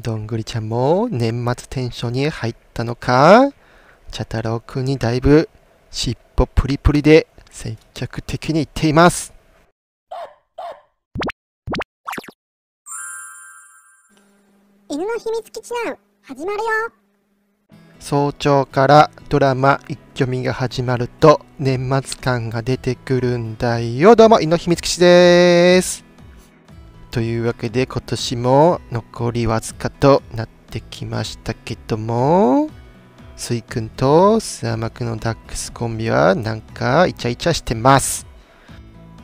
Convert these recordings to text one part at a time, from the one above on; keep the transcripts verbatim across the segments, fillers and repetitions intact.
どんぐりちゃんも年末天書に入ったのか、茶太郎くんにだいぶ尻尾プリプリで積極的に言っています。犬の秘密基地ナウ始まるよ。早朝からドラマ一挙見が始まると年末感が出てくるんだよ。どうも、犬の秘密基地です。というわけで今年も残りわずかとなってきましたけども、スイくんとスアマくんのダックスコンビはなんかイチャイチャしてます。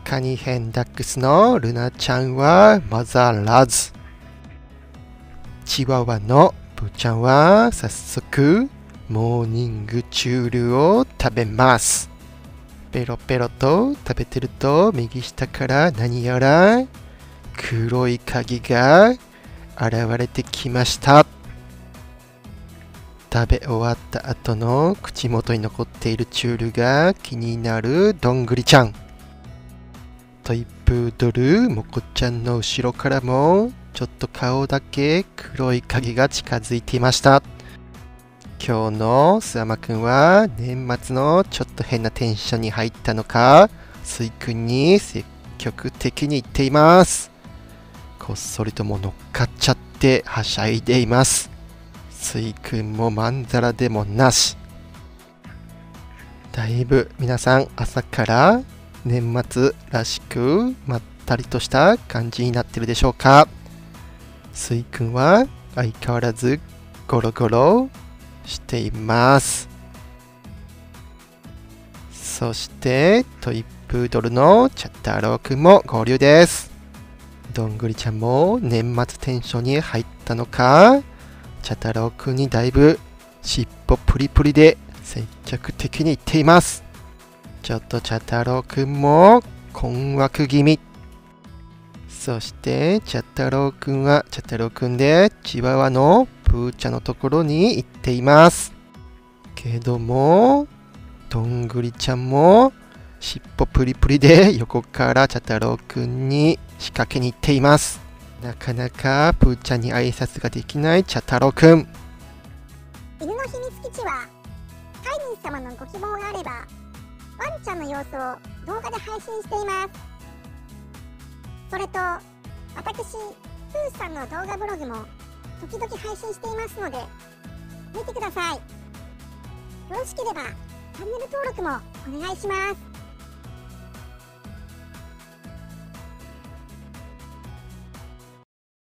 カニ編ダックスのルナちゃんは混ざらず、チワワのブーちゃんは早速モーニングチュールを食べます。ペロペロと食べてると右下から何やら黒い影が現れてきました。食べ終わった後の口元に残っているチュールが気になるどんぐりちゃん。トイプードルモコちゃんの後ろからもちょっと顔だけ黒い影が近づいていました。今日のスアマくんは年末のちょっと変なテンションに入ったのか、スイくんに積極的に言っています。こっそりとも乗っかっちゃってはしゃいでいます。スイくんもまんざらでもなし。だいぶ皆さん朝から年末らしくまったりとした感じになってるでしょうか。スイくんは相変わらずゴロゴロしています。そしてトイプードルの茶太郎くんも合流です。どんぐりちゃんも年末天書に入ったのか、茶太郎くんにだいぶ尻尾プリプリで積極的に言っています。ちょっと茶太郎くんも困惑気味。そして茶太郎くんは茶太郎くんでチワワのプーちゃんのところに行っていますけども、どんぐりちゃんも尻尾プリプリで横から茶太郎くんに仕掛けに行っています。なかなかプーちゃんに挨拶ができない茶太郎くん。犬の秘密基地は飼い主様のご希望があればワンちゃんの様子を動画で配信しています。それと私プーさんの動画ブログも時々配信していますので見てください。よろしければチャンネル登録もお願いします。